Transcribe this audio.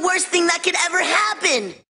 the worst thing that could ever happen.